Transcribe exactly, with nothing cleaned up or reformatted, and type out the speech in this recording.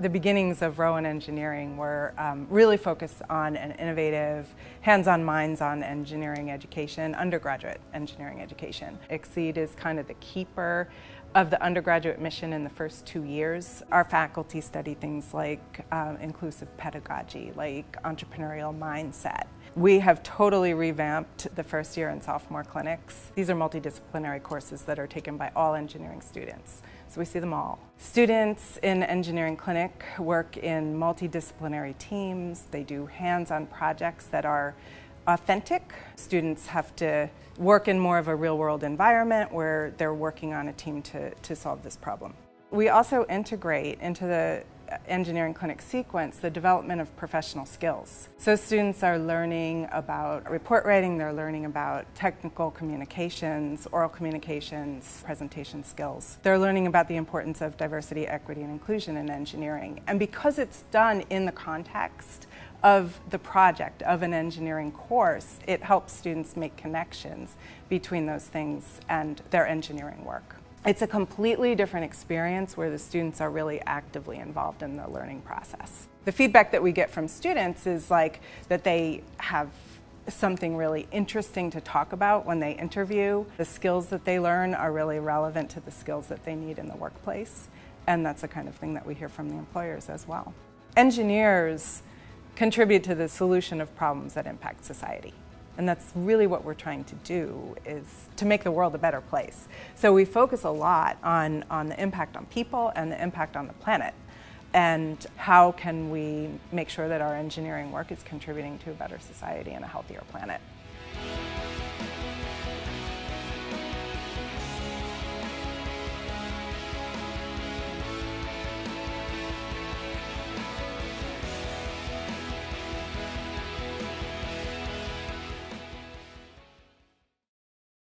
The beginnings of Rowan Engineering were um, really focused on an innovative, hands-on minds on engineering education, undergraduate engineering education. Exceed is kind of the keeper of the undergraduate mission in the first two years. Our faculty study things like um, inclusive pedagogy, like entrepreneurial mindset. We have totally revamped the first year and sophomore clinics. These are multidisciplinary courses that are taken by all engineering students, so we see them all. Students in engineering clinic work in multidisciplinary teams. They do hands-on projects that are authentic. Students have to work in more of a real-world environment where they're working on a team to, to solve this problem. We also integrate into the engineering clinic sequence the development of professional skills. So students are learning about report writing, they're learning about technical communications, oral communications, presentation skills. They're learning about the importance of diversity, equity, and inclusion in engineering. And because it's done in the context of the project of an engineering course, it helps students make connections between those things and their engineering work. It's a completely different experience where the students are really actively involved in the learning process. The feedback that we get from students is like that they have something really interesting to talk about when they interview. The skills that they learn are really relevant to the skills that they need in the workplace, and that's the kind of thing that we hear from the employers as well. Engineers contribute to the solution of problems that impact society. And that's really what we're trying to do, is to make the world a better place. So we focus a lot on, on the impact on people and the impact on the planet, and how can we make sure that our engineering work is contributing to a better society and a healthier planet.